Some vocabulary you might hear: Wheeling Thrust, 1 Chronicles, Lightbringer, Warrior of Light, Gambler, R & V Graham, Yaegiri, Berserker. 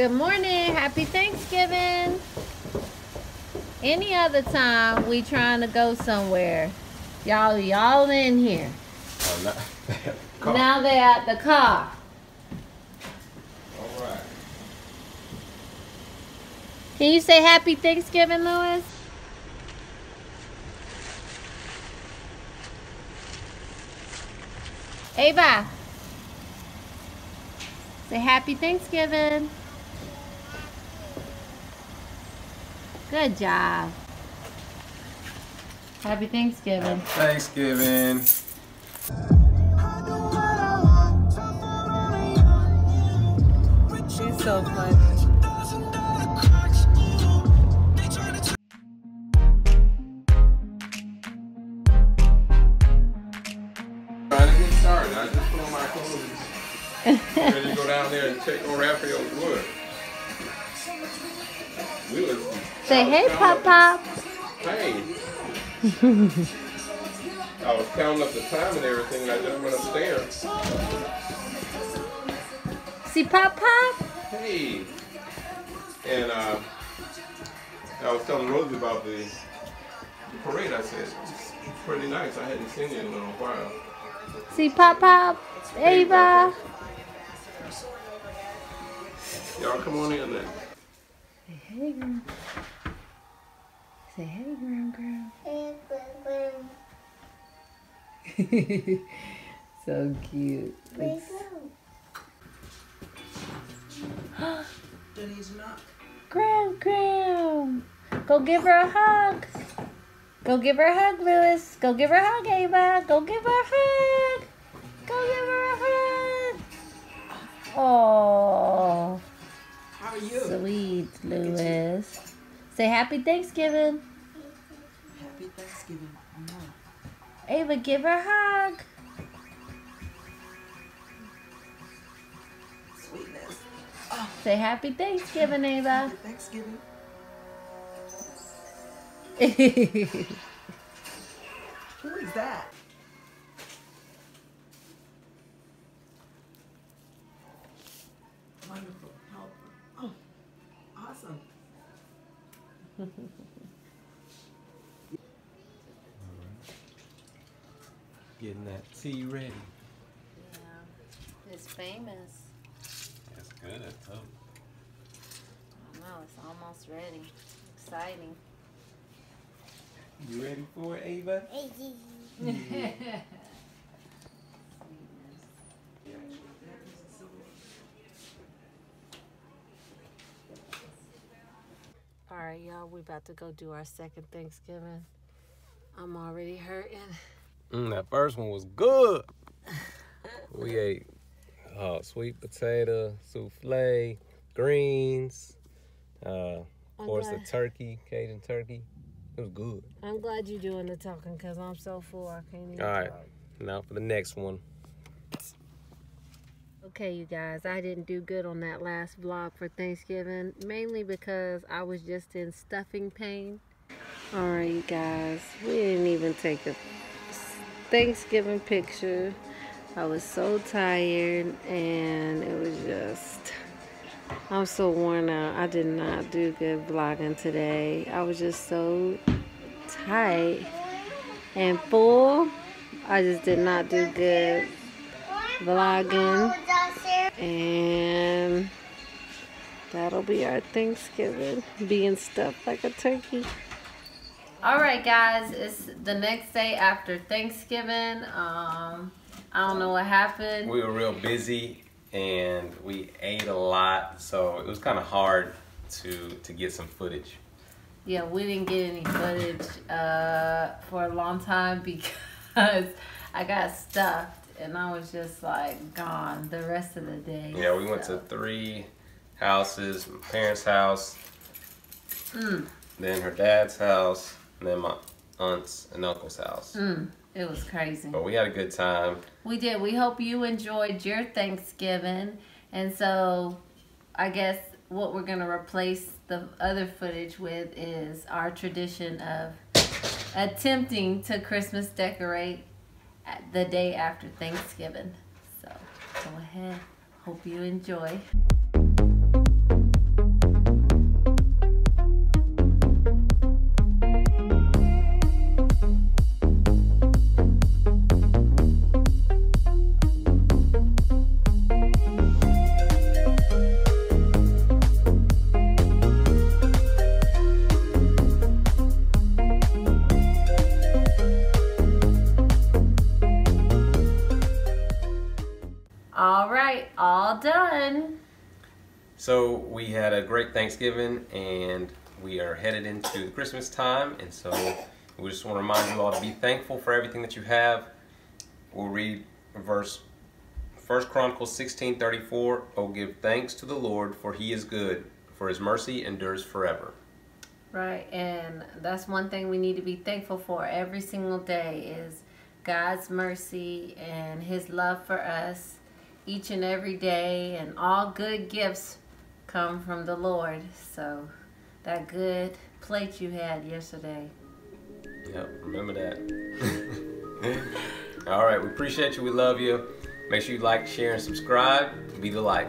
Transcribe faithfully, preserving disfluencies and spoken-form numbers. Good morning. Happy Thanksgiving. Any other time we trying to go somewhere. Y'all y'all in here. Oh, not, the now they're at the car. All right. Can you say happy Thanksgiving, Louis? Ava. Say happy Thanksgiving. Good job. Happy Thanksgiving. Thanksgiving. She's so fun. I just put on my clothes. Ready to go down there and check on Raphael's wood. We was, Say hey, Pop Pop. Hey. I was counting up the time and everything, and I just went upstairs. See Pop Pop? Hey. And uh, I was telling Rosie about the parade. I said it's pretty nice. I hadn't seen it in a little while. See Pop Pop, Ava. Y'all come on in there. Say hey, Graham. Say hey, Graham, Graham. Hey, Graham. So cute. Where's Graham? Denny's not. Graham, Graham. Go give her a hug. Go give her a hug, Louis. Go give her a hug, Ava. Go give her a hug. Go give her a hug. Oh. How are you? Sweet, Louis. Say happy Thanksgiving. Happy Thanksgiving. Ava, give her a hug. Sweetness. Oh. Say happy Thanksgiving, Ava. Happy Thanksgiving. Who is that? Wonderful helper. Oh, awesome. Getting that tea ready. Yeah, it's famous. It's good, it's up. I know, it's almost ready. Exciting. You ready for it, Ava? All right, y'all, we about to go do our second Thanksgiving. I'm already hurting. Mm, that first one was good. We ate uh, sweet potato, souffle, greens, uh, of course, the turkey, Cajun turkey. It was good. I'm glad you're doing the talking because I'm so full I can't even. All right, talk. Now for the next one. Okay, you guys, I didn't do good on that last vlog for Thanksgiving, mainly because I was just in stuffing pain. All right, you guys, we didn't even take a Thanksgiving picture. I was so tired and it was just... I'm so worn out. I did not do good vlogging today. I was just so tight and full. I just did not do good vlogging. And that'll be our Thanksgiving. Being stuffed like a turkey. Alright guys, it's the next day after Thanksgiving. Um, I don't know what happened. We were real busy. And we ate a lot, so it was kind of hard to to get some footage. Yeah, we didn't get any footage uh, for a long time because I got stuffed and I was just like gone the rest of the day. Yeah, we so. went to three houses: my parents' house, mm. then her dad's house, and then my aunt's and uncle's house. Mm. It was crazy. But we had a good time. We did. We hope you enjoyed your Thanksgiving. And so I guess what we're going to replace the other footage with is our tradition of attempting to Christmas decorate the day after Thanksgiving. So go ahead. Hope you enjoy. all done. So we had a great Thanksgiving, and we are headed into Christmas time, and so we just want to remind you all to be thankful for everything that you have. We'll read verse First Chronicles sixteen thirty-four. Oh, give thanks to the Lord, for he is good, for his mercy endures forever. Right, and that's one thing we need to be thankful for every single day is God's mercy and his love for us each and every day, and all good gifts come from the Lord. So that good plate you had yesterday. Yep, remember that. All right, we appreciate you. We love you. Make sure you like, share, and subscribe. Be the light.